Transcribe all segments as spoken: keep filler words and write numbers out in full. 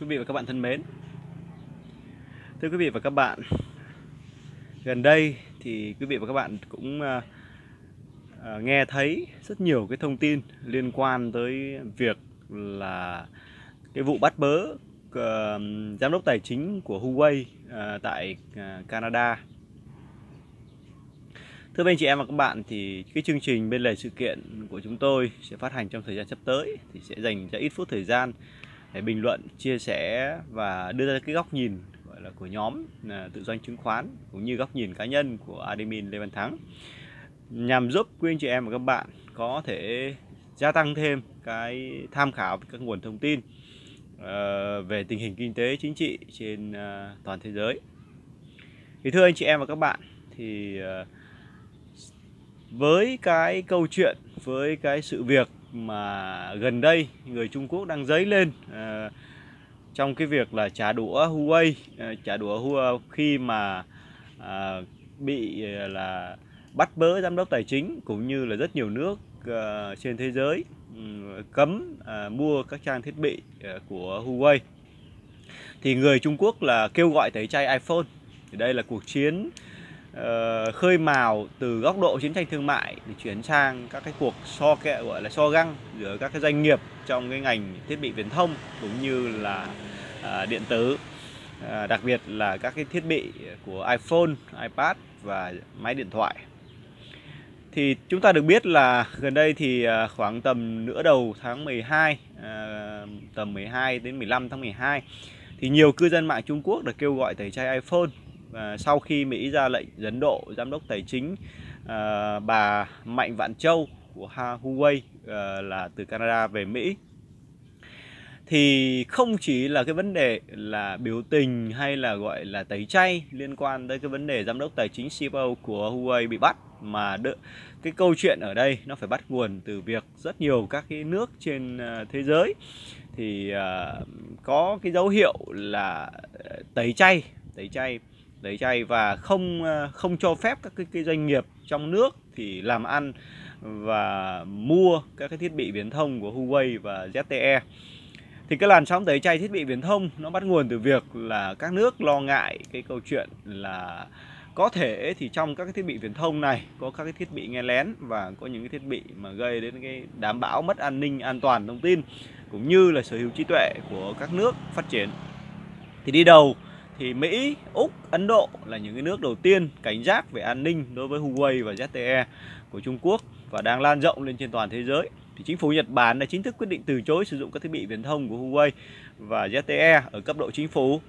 Quý vị và các bạn thân mến, thưa quý vị và các bạn, gần đây thì quý vị và các bạn cũng uh, nghe thấy rất nhiều cái thông tin liên quan tới việc là cái vụ bắt bớ uh, giám đốc tài chính của Huawei uh, tại uh, Canada. Thưa anh chị em và các bạn, thì cái chương trình bên lề sự kiện của chúng tôi sẽ phát hành trong thời gian sắp tới, thì sẽ dành ra ít phút thời gian để bình luận, chia sẻ và đưa ra cái góc nhìn gọi là của nhóm tự doanh chứng khoán cũng như góc nhìn cá nhân của admin Lê Văn Thắng, nhằm giúp quý anh chị em và các bạn có thể gia tăng thêm cái tham khảo các nguồn thông tin về tình hình kinh tế chính trị trên toàn thế giới. Thì thưa anh chị em và các bạn, thì với cái câu chuyện, với cái sự việc mà gần đây người Trung Quốc đang dấy lên uh, trong cái việc là trả đũa Huawei, uh, trả đũa Huawei khi mà uh, bị uh, là bắt bớ giám đốc tài chính, cũng như là rất nhiều nước uh, trên thế giới uh, cấm uh, mua các trang thiết bị uh, của Huawei, thì người Trung Quốc là kêu gọi tẩy chay iPhone. Thì đây là cuộc chiến Uh, khơi mào từ góc độ chiến tranh thương mại để chuyển sang các cái cuộc so kẹ gọi là so găng giữa các cái doanh nghiệp trong cái ngành thiết bị viễn thông cũng như là uh, điện tử, uh, đặc biệt là các cái thiết bị của iPhone, iPad và máy điện thoại. Thì chúng ta được biết là gần đây thì uh, khoảng tầm nửa đầu tháng mười hai, uh, tầm mười hai đến mười lăm tháng mười hai, thì nhiều cư dân mạng Trung Quốc đã kêu gọi tẩy chay iPhone. À, sau khi Mỹ ra lệnh dẫn độ giám đốc tài chính à, bà Mạnh Vãn Chu của Huawei à, là từ Canada về Mỹ, thì không chỉ là cái vấn đề là biểu tình hay là gọi là tẩy chay liên quan tới cái vấn đề giám đốc tài chính xê e ô của Huawei bị bắt, mà đợi, cái câu chuyện ở đây nó phải bắt nguồn từ việc rất nhiều các cái nước trên thế giới thì à, có cái dấu hiệu là tẩy chay, tẩy chay tẩy chay và không không cho phép các cái, cái doanh nghiệp trong nước thì làm ăn và mua các cái thiết bị viễn thông của Huawei và Z T E. Thì cái làn sóng tẩy chay thiết bị viễn thông nó bắt nguồn từ việc là các nước lo ngại cái câu chuyện là có thể thì trong các cái thiết bị viễn thông này có các cái thiết bị nghe lén và có những cái thiết bị mà gây đến cái đảm bảo mất an ninh, an toàn thông tin cũng như là sở hữu trí tuệ của các nước phát triển. Thì đi đầu thì Mỹ, Úc, Ấn Độ là những cái nước đầu tiên cảnh giác về an ninh đối với Huawei và Z T E của Trung Quốc và đang lan rộng lên trên toàn thế giới. Thì chính phủ Nhật Bản đã chính thức quyết định từ chối sử dụng các thiết bị viễn thông của Huawei và Z T E ở cấp độ chính phủ.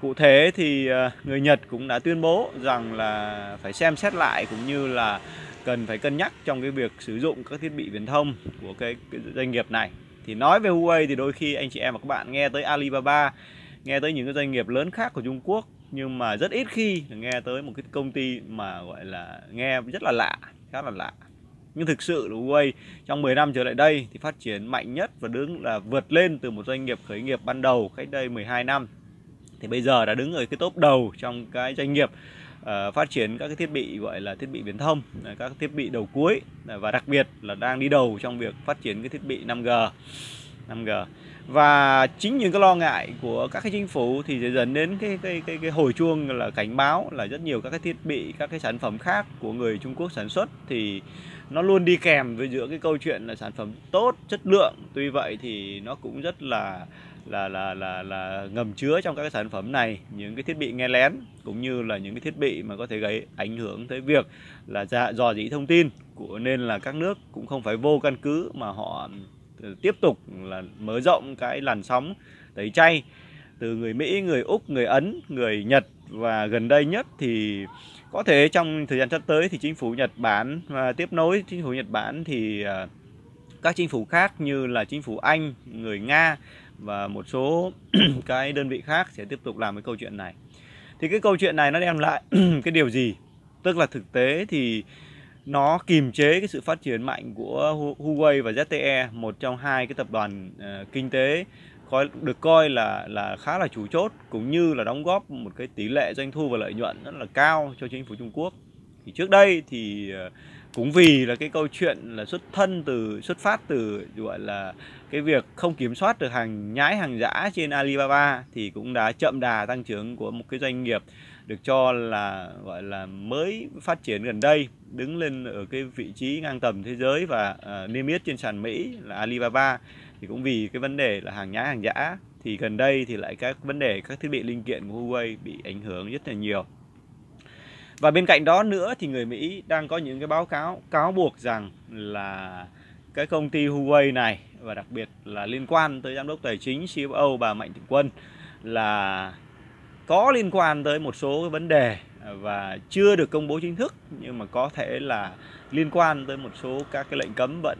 Cụ thể thì người Nhật cũng đã tuyên bố rằng là phải xem xét lại cũng như là cần phải cân nhắc trong cái việc sử dụng các thiết bị viễn thông của cái, cái doanh nghiệp này. Thì nói về Huawei thì đôi khi anh chị em và các bạn nghe tới Alibaba, nghe tới những cái doanh nghiệp lớn khác của Trung Quốc, nhưng mà rất ít khi nghe tới một cái công ty mà gọi là nghe rất là lạ, khá là lạ. Nhưng thực sự là Huawei trong mười năm trở lại đây thì phát triển mạnh nhất và đứng là vượt lên từ một doanh nghiệp khởi nghiệp ban đầu cách đây mười hai năm. Thì bây giờ đã đứng ở cái top đầu trong cái doanh nghiệp uh, phát triển các cái thiết bị gọi là thiết bị viễn thông, các thiết bị đầu cuối, và đặc biệt là đang đi đầu trong việc phát triển cái thiết bị năm G. Và chính những cái lo ngại của các cái chính phủ thì sẽ dẫn đến cái cái cái, cái hồi chuông là cảnh báo là rất nhiều các cái thiết bị, các cái sản phẩm khác của người Trung Quốc sản xuất thì nó luôn đi kèm với giữa cái câu chuyện là sản phẩm tốt, chất lượng. Tuy vậy thì nó cũng rất là là là là, là ngầm chứa trong các cái sản phẩm này những cái thiết bị nghe lén cũng như là những cái thiết bị mà có thể gây ảnh hưởng tới việc là dò dỉ thông tin, của nên là các nước cũng không phải vô căn cứ mà họ tiếp tục là mở rộng cái làn sóng tẩy chay từ người Mỹ, người Úc, người Ấn, người Nhật. Và gần đây nhất thì có thể trong thời gian sắp tới thì chính phủ Nhật Bản và tiếp nối chính phủ Nhật Bản thì các chính phủ khác như là chính phủ Anh, người Nga và một số cái đơn vị khác sẽ tiếp tục làm cái câu chuyện này. Thì cái câu chuyện này nó đem lại cái điều gì? Tức là thực tế thì nó kiềm chế cái sự phát triển mạnh của Huawei và Z T E, một trong hai cái tập đoàn uh, kinh tế coi, được coi là là khá là chủ chốt, cũng như là đóng góp một cái tỷ lệ doanh thu và lợi nhuận rất là cao cho chính phủ Trung Quốc. Thì trước đây thì uh, Cũng vì là cái câu chuyện là xuất thân từ xuất phát từ gọi là cái việc không kiểm soát được hàng nhái hàng giả trên Alibaba thì cũng đã chậm đà tăng trưởng của một cái doanh nghiệp được cho là gọi là mới phát triển gần đây, đứng lên ở cái vị trí ngang tầm thế giới và uh, niêm yết trên sàn Mỹ là Alibaba. Thì cũng vì cái vấn đề là hàng nhái hàng giả thì gần đây thì lại các vấn đề các thiết bị linh kiện của Huawei bị ảnh hưởng rất là nhiều. Và bên cạnh đó nữa thì người Mỹ đang có những cái báo cáo cáo buộc rằng là cái công ty Huawei này, và đặc biệt là liên quan tới giám đốc tài chính xê ép ô bà Mạnh Thường Quân, là có liên quan tới một số cái vấn đề và chưa được công bố chính thức, nhưng mà có thể là liên quan tới một số các cái lệnh cấm vận,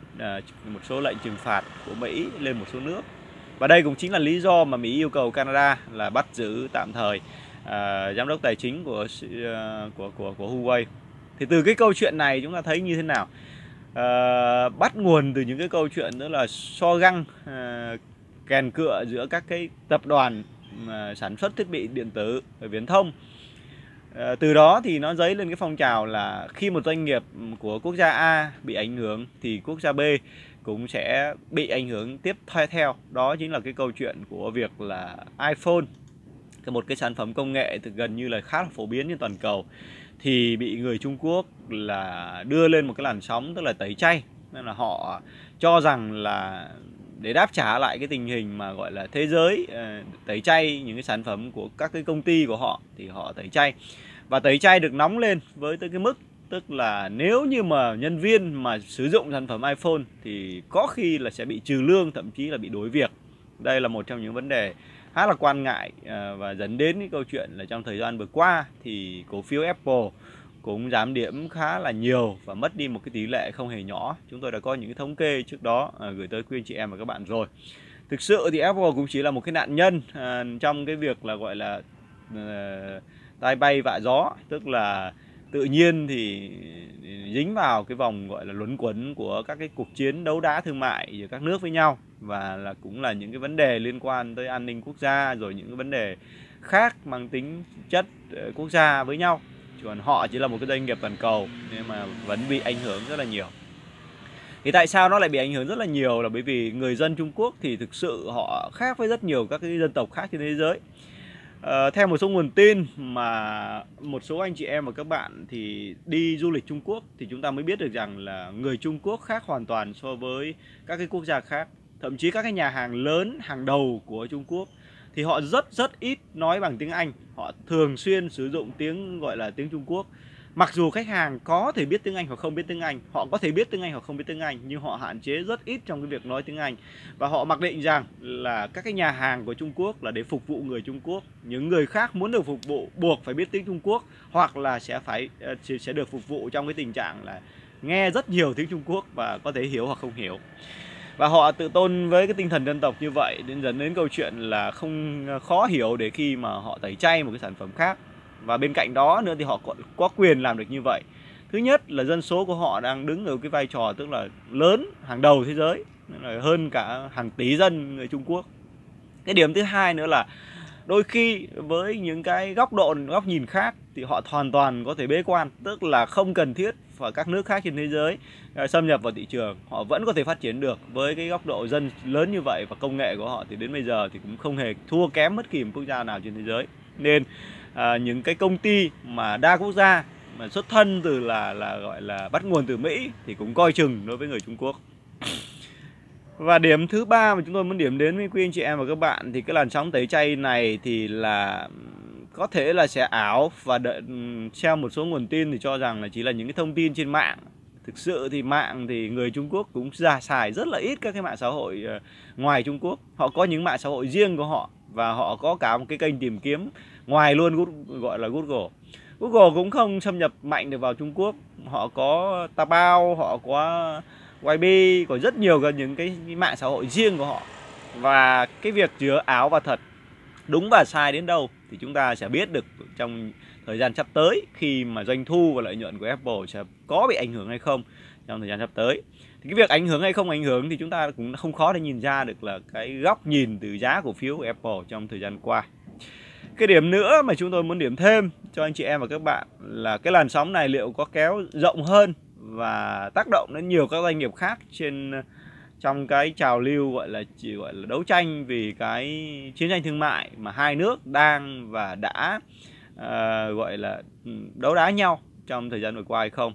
một số lệnh trừng phạt của Mỹ lên một số nước. Và đây cũng chính là lý do mà Mỹ yêu cầu Canada là bắt giữ tạm thời À, giám đốc tài chính của, của của của Huawei. Thì từ cái câu chuyện này chúng ta thấy như thế nào? À, bắt nguồn từ những cái câu chuyện đó là so găng à, kèn cựa giữa các cái tập đoàn à, sản xuất thiết bị điện tử và viễn thông. À, từ đó thì nó dấy lên cái phong trào là khi một doanh nghiệp của quốc gia A bị ảnh hưởng thì quốc gia B cũng sẽ bị ảnh hưởng tiếp theo. Đó chính là cái câu chuyện của việc là iPhone, một cái sản phẩm công nghệ gần như là khá là phổ biến trên toàn cầu, thì bị người Trung Quốc là đưa lên một cái làn sóng, tức là tẩy chay. Nên là họ cho rằng là để đáp trả lại cái tình hình mà gọi là thế giới tẩy chay những cái sản phẩm của các cái công ty của họ, thì họ tẩy chay. Và tẩy chay được nóng lên với tới cái mức tức là nếu như mà nhân viên mà sử dụng sản phẩm iPhone thì có khi là sẽ bị trừ lương, thậm chí là bị đuổi việc. Đây là một trong những vấn đề khá là quan ngại và dẫn đến cái câu chuyện là trong thời gian vừa qua thì cổ phiếu Apple cũng giảm điểm khá là nhiều và mất đi một cái tỷ lệ không hề nhỏ. Chúng tôi đã có những cái thống kê trước đó gửi tới quý anh chị em và các bạn rồi. Thực sự thì Apple cũng chỉ là một cái nạn nhân trong cái việc là gọi là tai bay vạ gió, tức là tự nhiên thì dính vào cái vòng gọi là luẩn quẩn của các cái cuộc chiến đấu đá thương mại giữa các nước với nhau, và là cũng là những cái vấn đề liên quan tới an ninh quốc gia rồi những cái vấn đề khác mang tính chất quốc gia với nhau. Còn họ chỉ là một cái doanh nghiệp toàn cầu nhưng mà vẫn bị ảnh hưởng rất là nhiều. Thì tại sao nó lại bị ảnh hưởng rất là nhiều? Là bởi vì người dân Trung Quốc thì thực sự họ khác với rất nhiều các cái dân tộc khác trên thế giới. À, theo một số nguồn tin mà một số anh chị em và các bạn thì đi du lịch Trung Quốc thì chúng ta mới biết được rằng là người Trung Quốc khác hoàn toàn so với các cái quốc gia khác. Thậm chí các cái nhà hàng lớn hàng đầu của Trung Quốc thì họ rất rất ít nói bằng tiếng Anh, họ thường xuyên sử dụng tiếng gọi là tiếng Trung Quốc. Mặc dù khách hàng có thể biết tiếng Anh hoặc không biết tiếng Anh, họ có thể biết tiếng Anh hoặc không biết tiếng Anh, nhưng họ hạn chế rất ít trong cái việc nói tiếng Anh. Và họ mặc định rằng là các cái nhà hàng của Trung Quốc là để phục vụ người Trung Quốc. Những người khác muốn được phục vụ buộc phải biết tiếng Trung Quốc, hoặc là sẽ phải sẽ được phục vụ trong cái tình trạng là nghe rất nhiều tiếng Trung Quốc và có thể hiểu hoặc không hiểu. Và họ tự tôn với cái tinh thần dân tộc như vậy nên dẫn đến câu chuyện là không khó hiểu để khi mà họ tẩy chay một cái sản phẩm khác. Và bên cạnh đó nữa thì họ có quyền làm được như vậy. Thứ nhất là dân số của họ đang đứng ở cái vai trò tức là lớn hàng đầu thế giới, hơn cả hàng tỷ dân người Trung Quốc. Cái điểm thứ hai nữa là đôi khi với những cái góc độ, góc nhìn khác thì họ hoàn toàn có thể bế quan, tức là không cần thiết và các nước khác trên thế giới xâm nhập vào thị trường, họ vẫn có thể phát triển được với cái góc độ dân lớn như vậy, và công nghệ của họ thì đến bây giờ thì cũng không hề thua kém bất kỳ một quốc gia nào trên thế giới. Nên à, những cái công ty mà đa quốc gia mà xuất thân từ là là gọi là bắt nguồn từ Mỹ thì cũng coi chừng đối với người Trung Quốc. Và điểm thứ ba mà chúng tôi muốn điểm đến với quý anh chị em và các bạn thì cái làn sóng tẩy chay này thì là có thể là sẽ ảo, và đợi, theo một số nguồn tin thì cho rằng là chỉ là những cái thông tin trên mạng. Thực sự thì mạng thì người Trung Quốc cũng ra xài rất là ít các cái mạng xã hội ngoài Trung Quốc. Họ có những mạng xã hội riêng của họ và họ có cả một cái kênh tìm kiếm ngoài luôn gọi là Google. Google cũng không xâm nhập mạnh được vào Trung Quốc. Họ có Taobao, họ có Huawei, có rất nhiều những cái mạng xã hội riêng của họ. Và cái việc giữa ảo và thật, đúng và sai đến đâu thì chúng ta sẽ biết được trong thời gian sắp tới, khi mà doanh thu và lợi nhuận của Apple sẽ có bị ảnh hưởng hay không trong thời gian sắp tới. Thì cái việc ảnh hưởng hay không ảnh hưởng thì chúng ta cũng không khó để nhìn ra được là cái góc nhìn từ giá cổ phiếu của Apple trong thời gian qua. Cái điểm nữa mà chúng tôi muốn điểm thêm cho anh chị em và các bạn là cái làn sóng này liệu có kéo rộng hơn và tác động đến nhiều các doanh nghiệp khác trên trong cái trào lưu gọi là chỉ gọi là đấu tranh vì cái chiến tranh thương mại mà hai nước đang và đã uh, gọi là đấu đá nhau trong thời gian vừa qua hay không.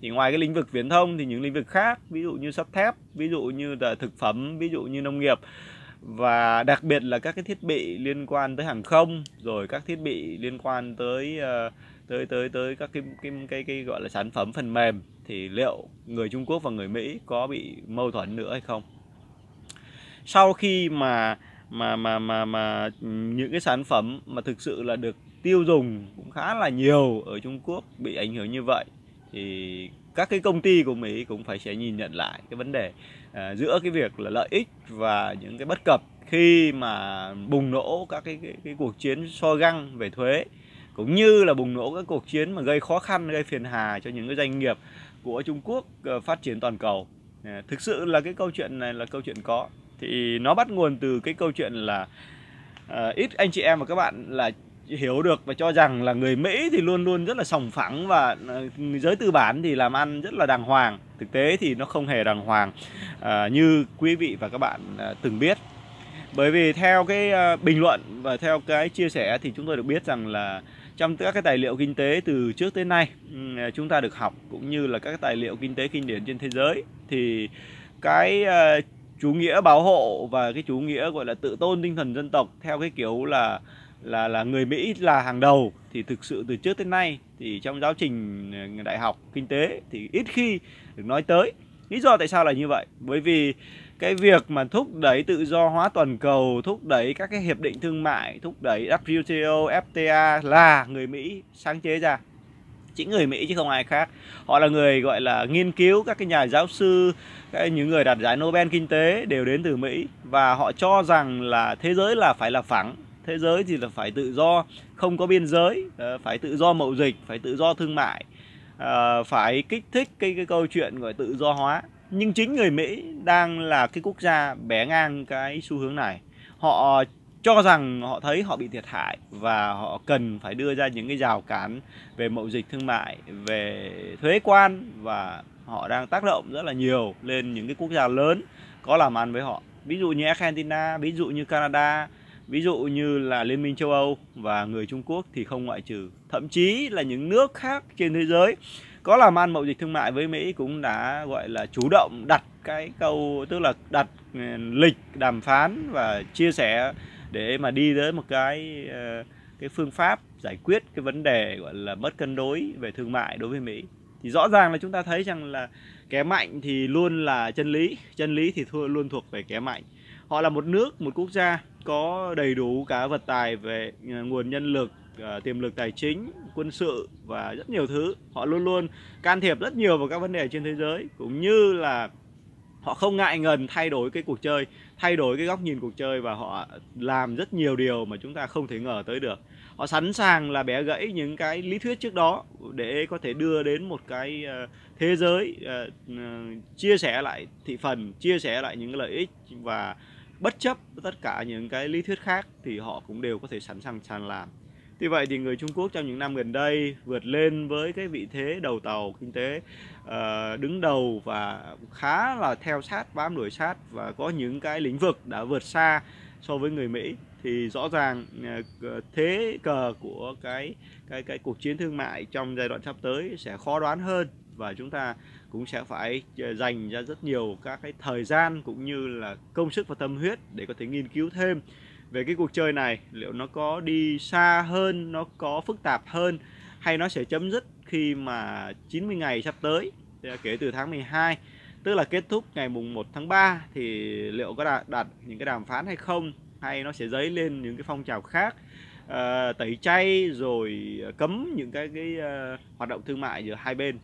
Thì ngoài cái lĩnh vực viễn thông thì những lĩnh vực khác, ví dụ như sắt thép, ví dụ như là thực phẩm, ví dụ như nông nghiệp, và đặc biệt là các cái thiết bị liên quan tới hàng không, rồi các thiết bị liên quan tới uh, tới tới tới các cái cái, cái cái gọi là sản phẩm phần mềm, thì liệu người Trung Quốc và người Mỹ có bị mâu thuẫn nữa hay không? Sau khi mà mà mà mà mà những cái sản phẩm mà thực sự là được tiêu dùng cũng khá là nhiều ở Trung Quốc bị ảnh hưởng như vậy, thì các cái công ty của Mỹ cũng phải sẽ nhìn nhận lại cái vấn đề à, giữa cái việc là lợi ích và những cái bất cập khi mà bùng nổ các cái, cái, cái cuộc chiến soi găng về thuế, cũng như là bùng nổ các cuộc chiến mà gây khó khăn, gây phiền hà cho những cái doanh nghiệp của Trung Quốc phát triển toàn cầu. À, thực sự là cái câu chuyện này là câu chuyện có. Thì nó bắt nguồn từ cái câu chuyện là à, ít anh chị em và các bạn là hiểu được và cho rằng là người Mỹ thì luôn luôn rất là sòng phẳng và giới tư bản thì làm ăn rất là đàng hoàng. Thực tế thì nó không hề đàng hoàng à, như quý vị và các bạn à, từng biết. Bởi vì theo cái à, bình luận và theo cái chia sẻ thì chúng tôi được biết rằng là trong các cái tài liệu kinh tế từ trước tới nay chúng ta được học, cũng như là các cái tài liệu kinh tế kinh điển trên thế giới, thì cái à, chủ nghĩa bảo hộ và cái chủ nghĩa gọi là tự tôn tinh thần dân tộc theo cái kiểu là là là người Mỹ là hàng đầu, thì thực sự từ trước tới nay thì trong giáo trình đại học kinh tế thì ít khi được nói tới. Lý do tại sao là như vậy? Bởi vì cái việc mà thúc đẩy tự do hóa toàn cầu, thúc đẩy các cái hiệp định thương mại, thúc đẩy vê kép tê o, ép tê a là người Mỹ sáng chế ra. Chính người Mỹ chứ không ai khác. Họ là người gọi là nghiên cứu, các cái nhà giáo sư, cái những người đạt giải Nobel kinh tế đều đến từ Mỹ, và họ cho rằng là thế giới là phải là phẳng, thế giới thì là phải tự do, không có biên giới, phải tự do mậu dịch, phải tự do thương mại, phải kích thích cái, cái câu chuyện gọi tự do hóa. Nhưng chính người Mỹ đang là cái quốc gia bẻ ngang cái xu hướng này. Họ cho rằng họ thấy họ bị thiệt hại và họ cần phải đưa ra những cái rào cản về mậu dịch thương mại, về thuế quan, và họ đang tác động rất là nhiều lên những cái quốc gia lớn có làm ăn với họ. Ví dụ như Argentina, ví dụ như Canada, ví dụ như là Liên minh châu Âu, và người Trung Quốc thì không ngoại trừ. Thậm chí là những nước khác trên thế giới có làm ăn mậu dịch thương mại với Mỹ cũng đã gọi là chủ động đặt cái câu, tức là đặt lịch đàm phán và chia sẻ để mà đi tới một cái cái phương pháp giải quyết cái vấn đề gọi là bất cân đối về thương mại đối với Mỹ. Thì rõ ràng là chúng ta thấy rằng là kẻ mạnh thì luôn là chân lý, chân lý thì luôn thuộc về kẻ mạnh. Họ là một nước, một quốc gia có đầy đủ cả vật tài về nguồn nhân lực, tiềm lực tài chính, quân sự và rất nhiều thứ. Họ luôn luôn can thiệp rất nhiều vào các vấn đề trên thế giới, cũng như là họ không ngại ngần thay đổi cái cuộc chơi, thay đổi cái góc nhìn cuộc chơi, và họ làm rất nhiều điều mà chúng ta không thể ngờ tới được. Họ sẵn sàng là bẻ gãy những cái lý thuyết trước đó để có thể đưa đến một cái thế giới chia sẻ lại thị phần, chia sẻ lại những lợi ích, và bất chấp tất cả những cái lý thuyết khác thì họ cũng đều có thể sẵn sàng sàn làm. Tuy vậy thì người Trung Quốc trong những năm gần đây vượt lên với cái vị thế đầu tàu kinh tế, đứng đầu, và khá là theo sát, bám đuổi sát, và có những cái lĩnh vực đã vượt xa so với người Mỹ. Thì rõ ràng thế cờ của cái cái cái cuộc chiến thương mại trong giai đoạn sắp tới sẽ khó đoán hơn, và chúng ta cũng sẽ phải dành ra rất nhiều các cái thời gian cũng như là công sức và tâm huyết để có thể nghiên cứu thêm về cái cuộc chơi này. Liệu nó có đi xa hơn, nó có phức tạp hơn, hay nó sẽ chấm dứt khi mà chín mươi ngày sắp tới kể từ tháng mười hai, tức là kết thúc ngày mùng một tháng ba, thì liệu có đạt, đạt những cái đàm phán hay không, hay nó sẽ dấy lên những cái phong trào khác, à, tẩy chay rồi cấm những cái, cái uh, hoạt động thương mại giữa hai bên,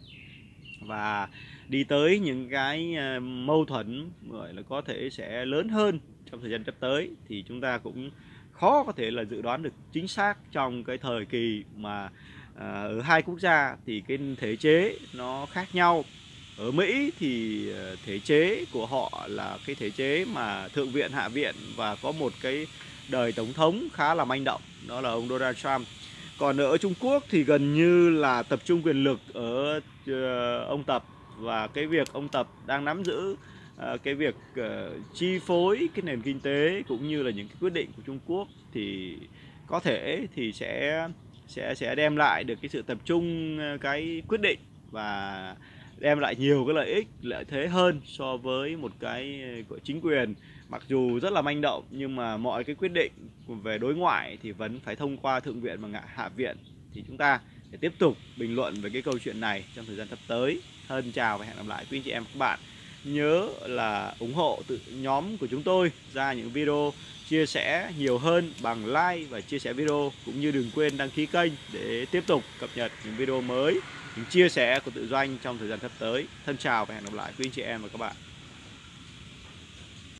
và đi tới những cái uh, mâu thuẫn gọi là có thể sẽ lớn hơn trong thời gian sắp tới. Thì chúng ta cũng khó có thể là dự đoán được chính xác trong cái thời kỳ mà uh, ở hai quốc gia thì cái thể chế nó khác nhau. Ở Mỹ thì thể chế của họ là cái thể chế mà thượng viện, hạ viện, và có một cái đời tổng thống khá là manh động, đó là ông Donald Trump. Còn ở Trung Quốc thì gần như là tập trung quyền lực ở ông Tập, và cái việc ông Tập đang nắm giữ à, cái việc uh, chi phối cái nền kinh tế cũng như là những cái quyết định của Trung Quốc thì có thể thì sẽ sẽ sẽ đem lại được cái sự tập trung cái quyết định và đem lại nhiều cái lợi ích, lợi thế hơn so với một cái của chính quyền mặc dù rất là manh động, nhưng mà mọi cái quyết định về đối ngoại thì vẫn phải thông qua Thượng viện và Hạ viện. Thì chúng ta để tiếp tục bình luận về cái câu chuyện này trong thời gian sắp tới. Thân chào và hẹn gặp lại quý anh chị em các bạn. Nhớ là ủng hộ tự nhóm của chúng tôi ra những video chia sẻ nhiều hơn bằng like và chia sẻ video, cũng như đừng quên đăng ký kênh để tiếp tục cập nhật những video mới, những chia sẻ của tự doanh trong thời gian sắp tới. Thân chào và hẹn gặp lại quý anh chị em và các bạn.